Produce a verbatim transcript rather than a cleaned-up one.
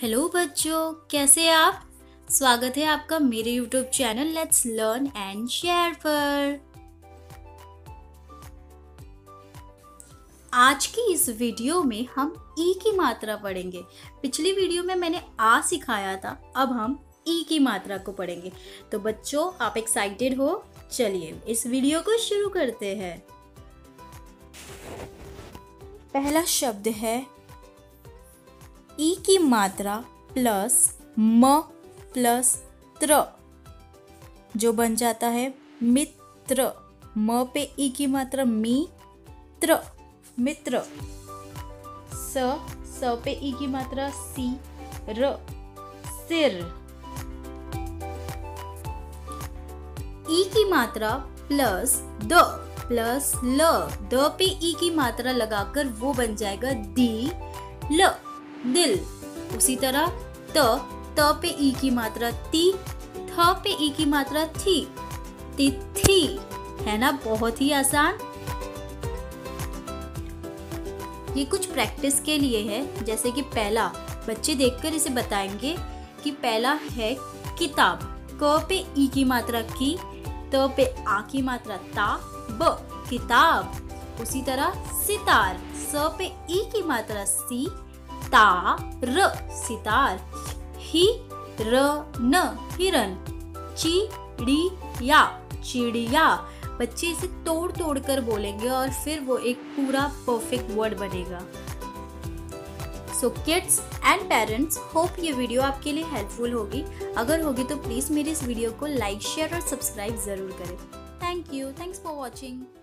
Hello बच्चों, कैसे हैं आप? स्वागत है आपका मेरे YouTube channel let's learn and share पर। आज की इस वीडियो में हम ई की मात्रा पढ़ेंगे। पिछली वीडियो में मैंने आ सिखाया था, अब हम ई की मात्रा को पढ़ेंगे। तो बच्चों, आप एक्साइटेड हो? चलिए इस वीडियो को शुरू करते हैं। पहला शब्द है ई की मात्रा प्लस म प्लस त्र, जो बन जाता है मित्र। म पे ई की मात्रा मी, त्र मित्र। स स पे ई की मात्रा सी, र सिर। ई की मात्रा प्लस द प्लस ल, द पे ई की मात्रा लगाकर वो बन जाएगा दी, ल दिल। उसी तरह त, त पे ई की मात्रा ती, थ पे ई की मात्रा थी, तिथि। है ना, बहुत ही आसान। ये कुछ प्रैक्टिस के लिए है, जैसे कि पहला बच्चे देखकर इसे बताएंगे कि पहला है किताब। क पे ई की मात्रा की, त पे आ की मात्रा ता, ब किताब। उसी तरह सितार, स पे ई की मात्रा सी, ता र सितार। ही र न हिरन। चिड़िया चिड़िया। बच्चे इसे तोड़ तोड़ कर बोलेंगे और फिर वो एक पूरा परफेक्ट वर्ड बनेगा। So kids and parents, hope ये वीडियो आपके लिए हेल्पफुल होगी। अगर होगी तो प्लीज़ मेरी इस वीडियो को लाइक, शेयर और सब्सक्राइब ज़रूर करें। Thank you. Thanks for watching.